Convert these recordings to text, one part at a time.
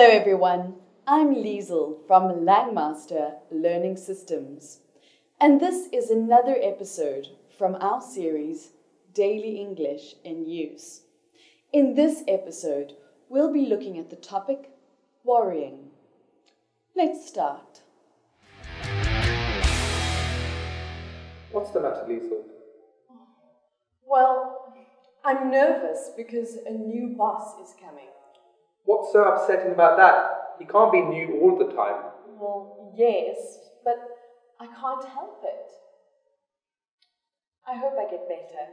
Hello everyone, I'm Liesel from Langmaster Learning Systems, and this is another episode from our series, Daily English in Use. In this episode, we'll be looking at the topic, worrying. Let's start. What's the matter, Liesel? Well, I'm nervous because a new boss is coming. What's so upsetting about that? He can't be new all the time. Well, yes, but I can't help it. I hope I get better.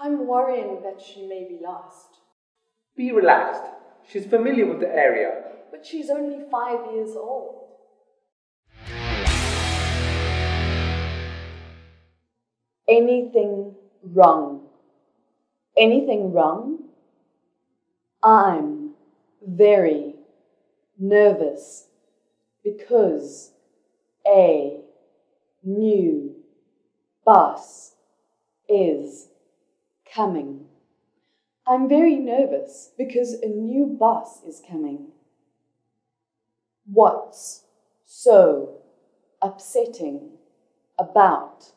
I'm worrying that she may be lost. Be relaxed. She's familiar with the area. But she's only 5 years old. Anything wrong? Anything wrong? I'm very nervous because a new boss is coming. I'm very nervous because a new boss is coming. What's so upsetting about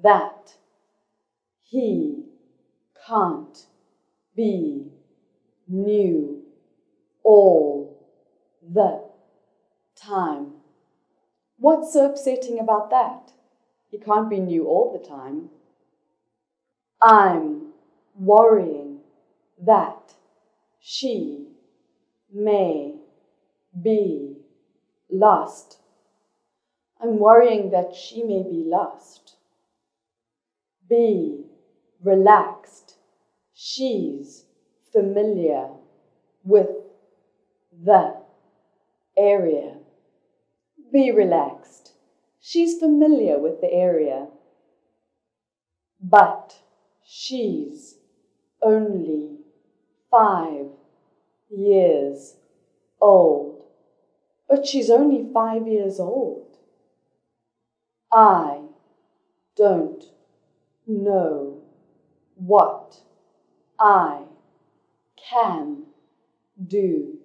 that? He can't be new all the time. What's so upsetting about that? He can't be new all the time. I'm worrying that she may be lost. I'm worrying that she may be lost. Be relaxed. She's familiar with the area. Be relaxed. She's familiar with the area. But she's only 5 years old. But she's only 5 years old. I don't know what I can do.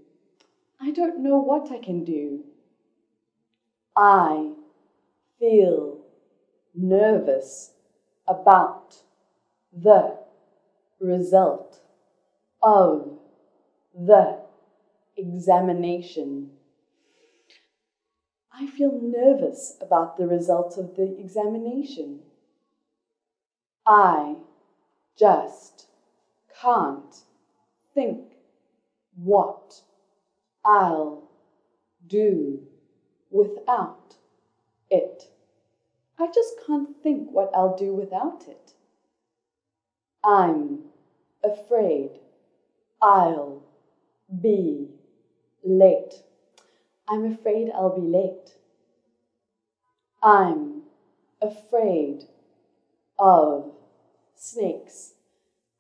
I don't know what I can do. I feel nervous about the result of the examination. I feel nervous about the result of the examination. I just can't think what I'll do without it. I just can't think what I'll do without it. I'm afraid I'll be late. I'm afraid I'll be late. I'm afraid of snakes.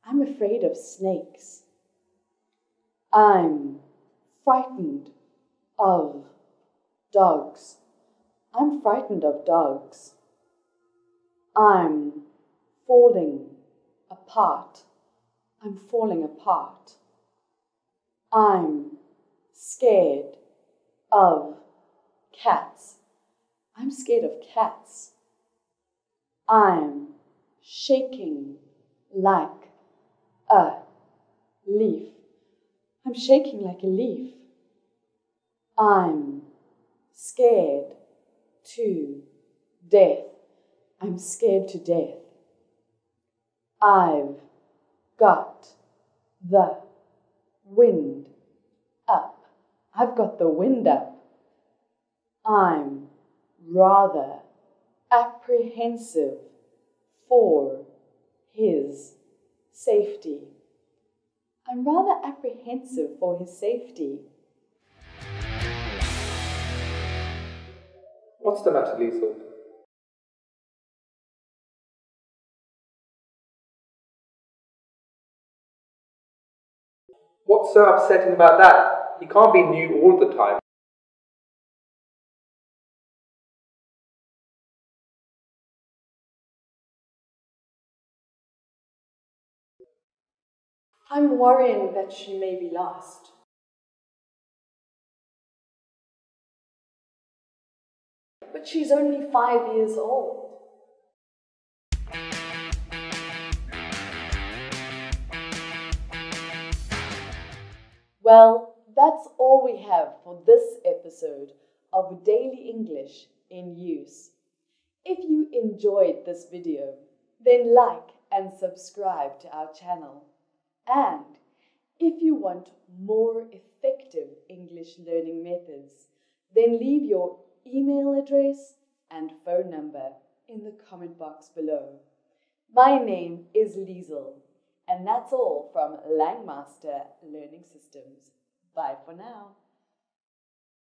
I'm afraid of snakes. I'm frightened of dogs. I'm frightened of dogs. I'm falling apart. I'm falling apart. I'm scared of cats. I'm scared of cats. I'm shaking like a leaf. I'm shaking like a leaf. I'm scared to death. I'm scared to death. I've got the wind up. I've got the wind up. I'm rather apprehensive for his safety. I'm rather apprehensive for his safety. What's the matter, Liesel? What's so upsetting about that? He can't be new all the time. I'm worrying that she may be lost. but she's only 5 years old. Well, that's all we have for this episode of Daily English in Use. If you enjoyed this video, then like and subscribe to our channel. And if you want more effective English learning methods, then leave your email address and phone number in the comment box below. My name is Liesel, and that's all from Langmaster Learning Systems. Bye for now.